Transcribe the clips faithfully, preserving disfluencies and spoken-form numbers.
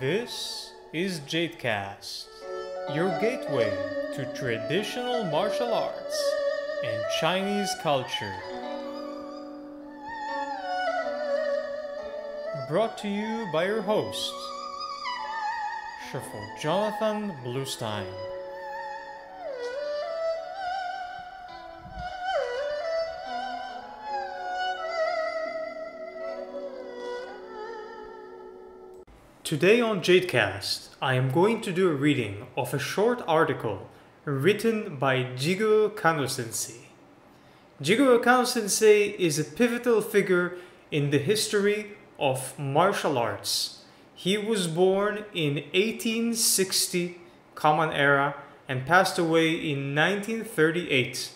This is JadeCast, your gateway to traditional martial arts and Chinese culture. Brought to you by your host, Shifu Jonathan Bluestein. Today on JadeCast, I am going to do a reading of a short article written by Jigoro Kano sensei. Jigoro Kano sensei is a pivotal figure in the history of martial arts. He was born in eighteen sixty Common Era and passed away in nineteen thirty-eight.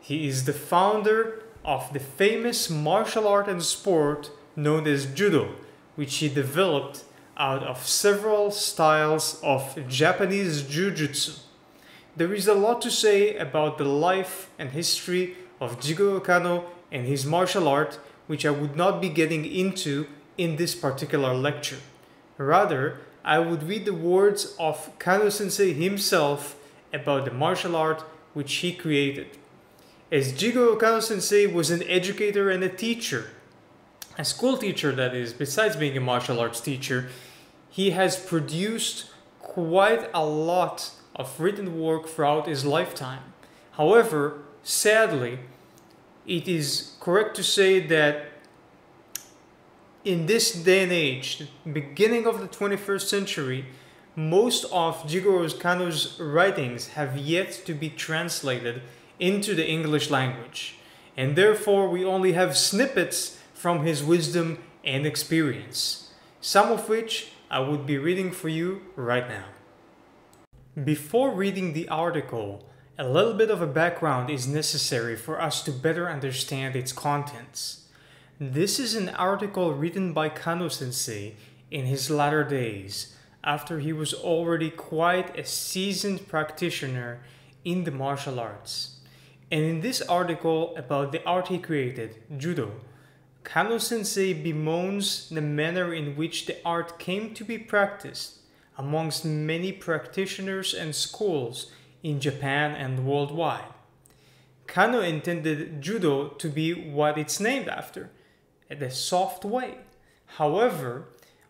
He is the founder of the famous martial art and sport known as Judo, which he developed out of several styles of Japanese Jujutsu. There is a lot to say about the life and history of Jigoro Kano and his martial art, which I would not be getting into in this particular lecture. Rather, I would read the words of Kano sensei himself about the martial art which he created. As Jigoro Kano sensei was an educator and a teacher, a school teacher that is, besides being a martial arts teacher, he has produced quite a lot of written work throughout his lifetime. However, sadly, it is correct to say that in this day and age, the beginning of the twenty-first century, most of Jigoro Kano's writings have yet to be translated into the English language. And therefore, we only have snippets from his wisdom and experience, some of which I would be reading for you right now. Before reading the article, a little bit of a background is necessary for us to better understand its contents. This is an article written by Kano sensei in his latter days, after he was already quite a seasoned practitioner in the martial arts. And in this article about the art he created, Judo, Kano sensei bemoans the manner in which the art came to be practiced amongst many practitioners and schools in Japan and worldwide. Kano intended Judo to be what it's named after, the soft way. However,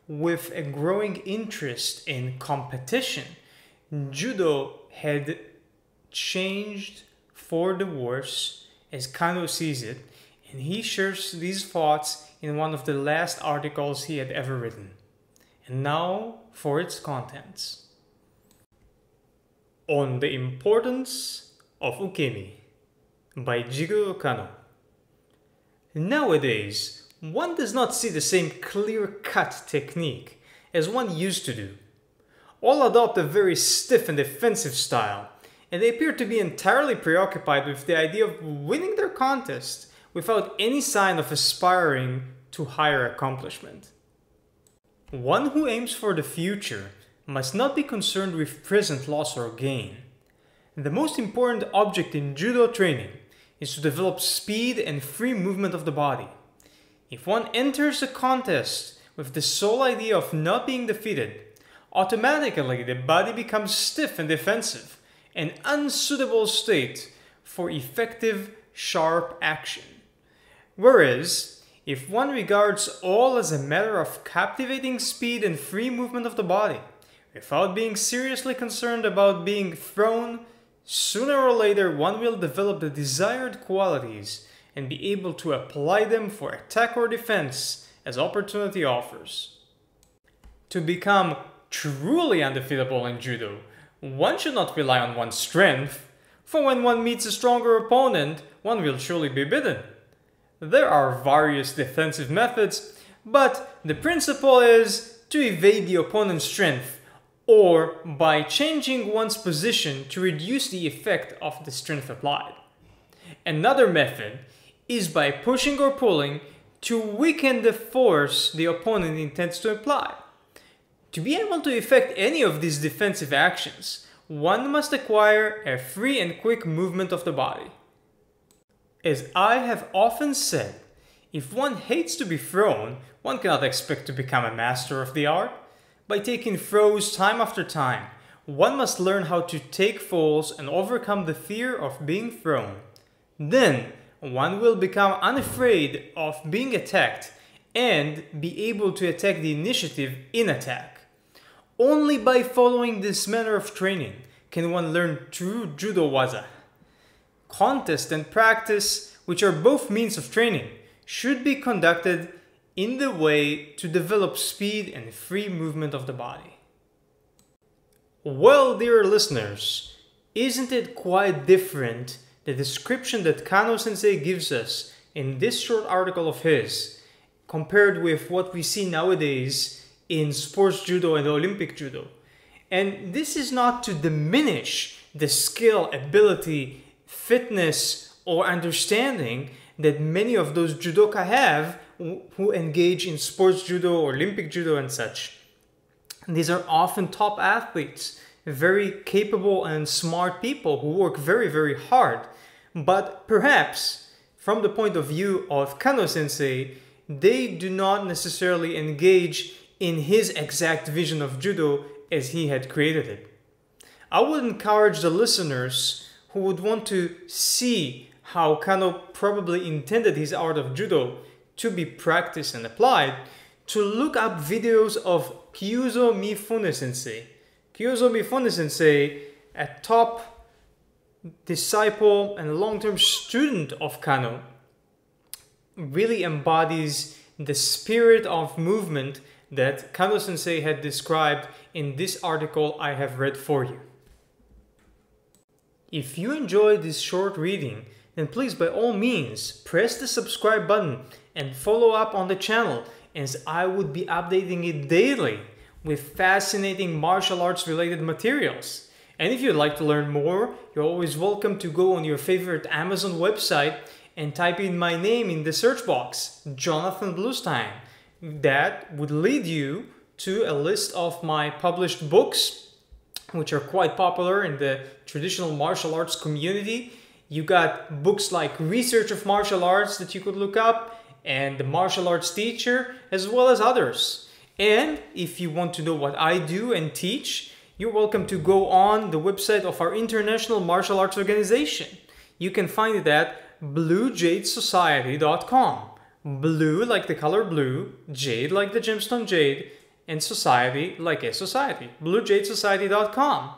with a growing interest in competition, Judo had changed for the worse, as Kano sees it, and he shares these thoughts in one of the last articles he had ever written. And now for its contents. On the Importance of Ukemi by Jigoro Kano. Nowadays, one does not see the same clear-cut technique as one used to do. All adopt a very stiff and defensive style, and they appear to be entirely preoccupied with the idea of winning their contest, without any sign of aspiring to higher accomplishment. One who aims for the future must not be concerned with present loss or gain. The most important object in Judo training is to develop speed and free movement of the body. If one enters a contest with the sole idea of not being defeated, automatically the body becomes stiff and defensive, an unsuitable state for effective, sharp action. Whereas, if one regards all as a matter of captivating speed and free movement of the body, without being seriously concerned about being thrown, sooner or later one will develop the desired qualities and be able to apply them for attack or defense as opportunity offers. To become truly undefeatable in Judo, one should not rely on one's strength, for when one meets a stronger opponent, one will surely be beaten. There are various defensive methods, but the principle is to evade the opponent's strength, or by changing one's position to reduce the effect of the strength applied. Another method is by pushing or pulling to weaken the force the opponent intends to apply. To be able to effect any of these defensive actions, one must acquire a free and quick movement of the body. As I have often said, if one hates to be thrown, one cannot expect to become a master of the art, by taking throws time after time. One must learn how to take falls and overcome the fear of being thrown. Then, one will become unafraid of being attacked and be able to attack the initiative in attack. Only by following this manner of training can one learn true Judo waza. Contest and practice, which are both means of training, should be conducted in the way to develop speed and free movement of the body. Well, dear listeners, isn't it quite different the description that Kano-sensei gives us in this short article of his compared with what we see nowadays in sports judo and Olympic judo? And this is not to diminish the skill, ability, fitness, or understanding that many of those judoka have who engage in sports judo, Olympic judo, and such. These are often top athletes, very capable and smart people who work very, very hard. But perhaps, from the point of view of Kano-sensei, they do not necessarily engage in his exact vision of judo as he had created it. I would encourage the listeners who would want to see how Kano probably intended his art of judo to be practiced and applied, to look up videos of Kyuzo Mifune sensei. Kyuzo Mifune sensei, a top disciple and long-term student of Kano, really embodies the spirit of movement that Kano sensei had described in this article I have read for you. If you enjoyed this short reading, then please by all means press the subscribe button and follow up on the channel, as I would be updating it daily with fascinating martial arts related materials. And if you'd like to learn more, you're always welcome to go on your favorite Amazon website and type in my name in the search box, Jonathan Bluestein. That would lead you to a list of my published books, which are quite popular in the traditional martial arts community. You got books like Research of Martial Arts that you could look up, and The Martial Arts Teacher, as well as others. And if you want to know what I do and teach, you're welcome to go on the website of our International Martial Arts Organization. You can find it at Blue Jade Society dot com. Blue like the color blue, jade like the gemstone jade, and society like a society, Blue Jade Society dot com.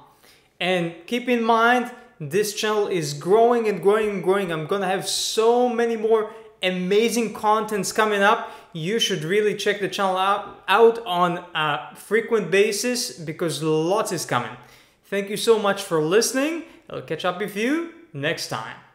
And keep in mind, this channel is growing and growing and growing. I'm gonna have so many more amazing contents coming up. You should really check the channel out, out on a frequent basis, because lots is coming. Thank you so much for listening. I'll catch up with you next time.